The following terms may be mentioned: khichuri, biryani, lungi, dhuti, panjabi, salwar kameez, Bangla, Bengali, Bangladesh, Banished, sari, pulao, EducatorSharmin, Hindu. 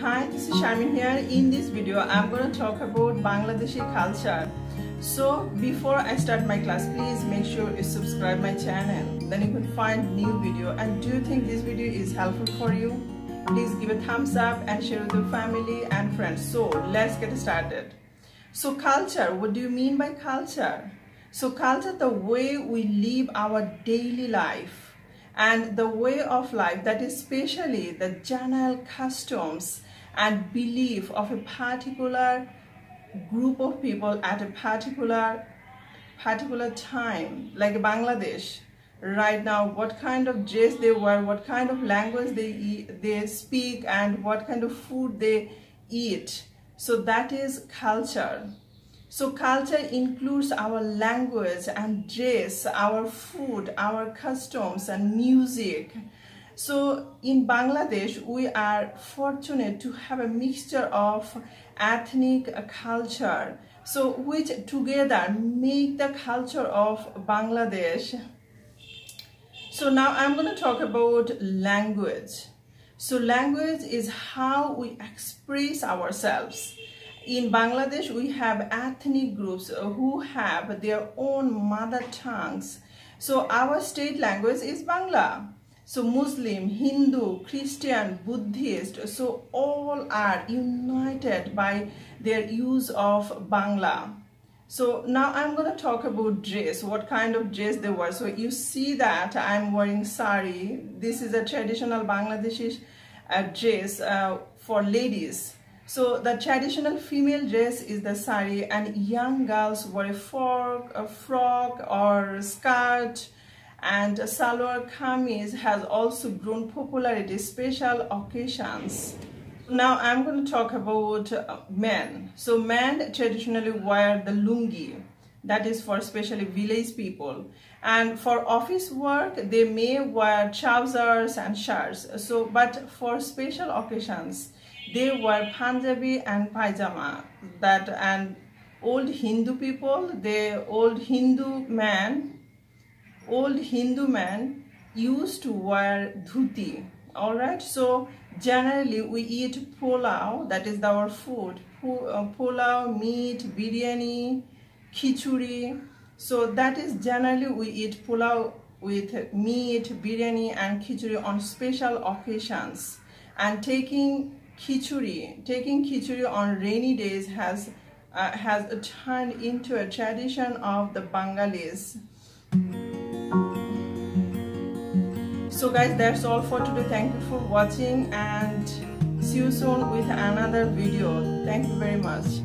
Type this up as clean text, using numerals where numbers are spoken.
Hi, this is Sharmin here. In this video, I'm going to talk about Bangladeshi culture. So before I start my class, please make sure you subscribe my channel. Then you can find new video. And do you think this video is helpful for you? Please give a thumbs up and share with your family and friends. So let's get started. So culture, what do you mean by culture? So culture, the way we live our daily life and the way of life that is especially the general customs and belief of a particular group of people at a particular time, like Bangladesh. Right now, what kind of dress they wear, what kind of language they speak, and what kind of food they eat. So that is culture. So culture includes our language and dress, our food, our customs and music. So in Bangladesh, we are fortunate to have a mixture of ethnic culture, so which together make the culture of Bangladesh. So now I'm going to talk about language. So language is how we express ourselves. In Bangladesh, we have ethnic groups who have their own mother tongues. So our state language is Bangla. So Muslim, Hindu, Christian, Buddhist, so all are united by their use of Bangla. So now I'm going to talk about dress, what kind of dress they wear. So you see that I'm wearing sari. This is a traditional Bangladeshi dress for ladies. So the traditional female dress is the sari, and young girls wear a frock or a skirt, and salwar kameez has also grown popularity special occasions. Now I'm going to talk about men. So men traditionally wear the lungi, that is for especially village people, and for office work they may wear trousers and shirts. So but for special occasions they wear panjabi and pajama. That and old Hindu men used to wear dhuti. All right, so generally we eat pulao, that is our food, pulao, meat, biryani, khichuri. So that is generally we eat pulao with meat, biryani and khichuri on special occasions, and taking khichuri on rainy days has turned into a tradition of the Bengalis. So guys, that's all for today. Thank you for watching and see you soon with another video. Thank you very much.